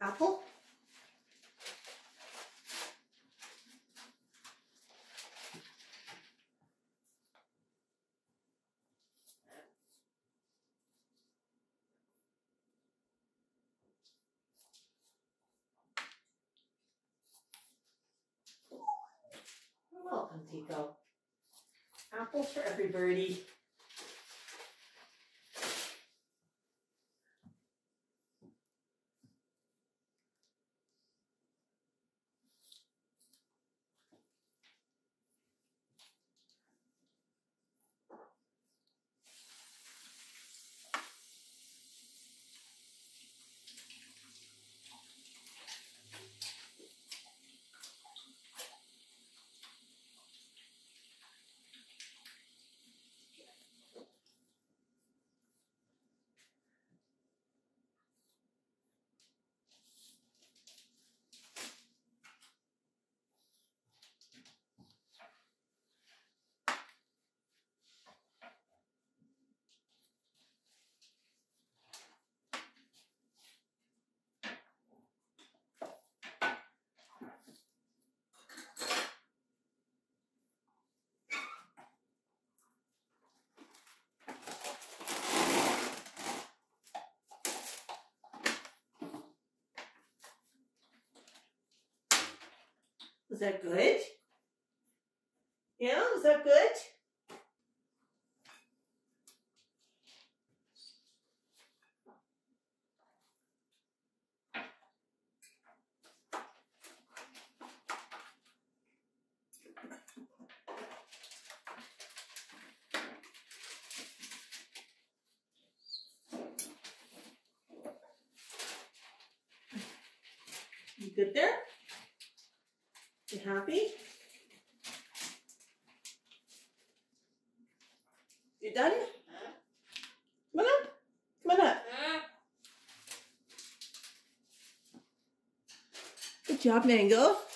apple. Welcome, Tico. Apple for everybody. Was that good? Yeah, was that good? You good there? You happy? You done? Come on up. Come on up. Good job, Mango.